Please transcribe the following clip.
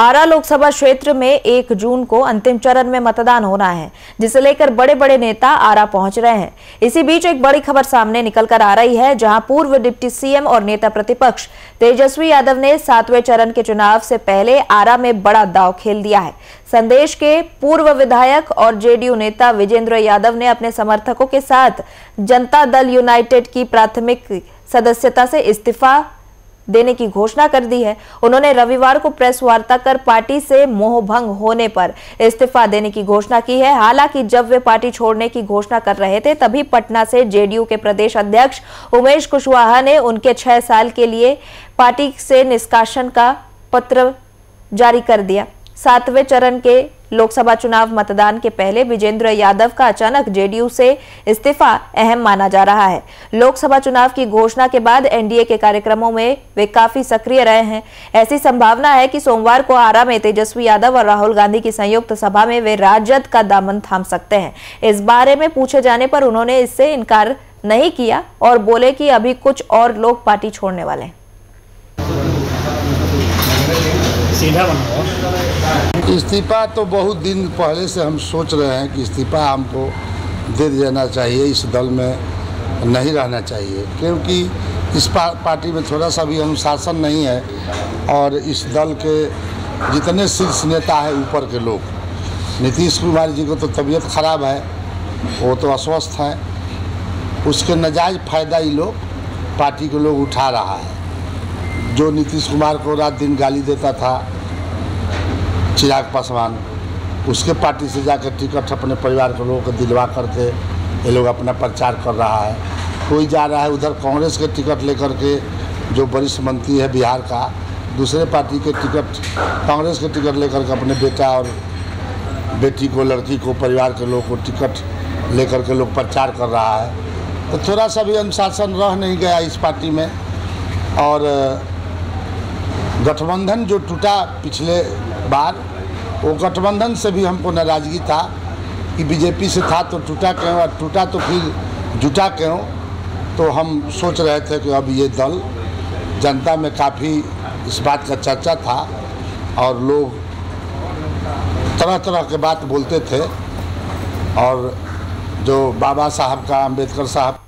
आरा लोकसभा क्षेत्र में 1 जून को अंतिम चरण में मतदान होना है, जिसे लेकर बड़े बड़े नेता आरा पहुंच रहे हैं। इसी बीच एक बड़ी खबर सामने निकलकर आ रही है, जहां पूर्व डिप्टी सीएम और नेता प्रतिपक्ष तेजस्वी यादव ने 7वें चरण के चुनाव से पहले आरा में बड़ा दांव खेल दिया है। संदेश के पूर्व विधायक और जेडीयू नेता विजेंद्र यादव ने अपने समर्थकों के साथ जनता दल यूनाइटेड की प्राथमिक सदस्यता से इस्तीफा देने की घोषणा कर दी है। उन्होंने रविवार को प्रेस वार्ता कर पार्टी से मोहभंग होने पर इस्तीफा देने की घोषणा की है। हालांकि जब वे पार्टी छोड़ने की घोषणा कर रहे थे, तभी पटना से जेडीयू के प्रदेश अध्यक्ष उमेश कुशवाहा ने उनके 6 साल के लिए पार्टी से निष्कासन का पत्र जारी कर दिया। 7वें चरण के लोकसभा चुनाव मतदान के पहले विजेंद्र यादव का अचानक जेडीयू से इस्तीफा अहम माना जा रहा है। लोकसभा चुनाव की घोषणा के बाद एनडीए के कार्यक्रमों में वे काफी सक्रिय रहे हैं। ऐसी संभावना है कि सोमवार को आरा में तेजस्वी यादव और राहुल गांधी की संयुक्त सभा में वे राजद का दामन थाम सकते हैं। इस बारे में पूछे जाने पर उन्होंने इससे इनकार नहीं किया और बोले कि अभी कुछ और लोग पार्टी छोड़ने वाले हैं। इस्तीफा तो बहुत दिन पहले से हम सोच रहे हैं कि इस्तीफा हमको दे देना चाहिए, इस दल में नहीं रहना चाहिए, क्योंकि इस पार्टी में थोड़ा सा भी अनुशासन नहीं है। और इस दल के जितने शीर्ष नेता हैं, ऊपर के लोग, नीतीश कुमार जी को तो तबीयत ख़राब है, वो तो अस्वस्थ हैं, उसके नाजायज़ फ़ायदा ये लोग पार्टी के लोग उठा रहा है। जो नीतीश कुमार को रात दिन गाली देता था चिराग पासवान, उसके पार्टी से जाकर टिकट अपने परिवार के लोगों को दिलवा करके ये लोग अपना प्रचार कर रहा है। कोई जा रहा है उधर कांग्रेस के टिकट लेकर के, जो वरिष्ठ मंत्री है बिहार का, दूसरे पार्टी के टिकट, कांग्रेस के टिकट लेकर के अपने बेटा और बेटी को, लड़की को, परिवार के लोगों को टिकट लेकर के लोग प्रचार कर रहा है। तो थोड़ा सा भी अनुशासन रह नहीं गया इस पार्टी में। और गठबंधन जो टूटा पिछले बार, वो गठबंधन से भी हमको नाराज़गी था कि बीजेपी से था तो टूटा क्यों, और टूटा तो फिर जुटा क्यों। तो हम सोच रहे थे कि अब ये दल, जनता में काफ़ी इस बात का चर्चा था और लोग तरह तरह के बात बोलते थे, और जो बाबा साहब का, अंबेडकर साहब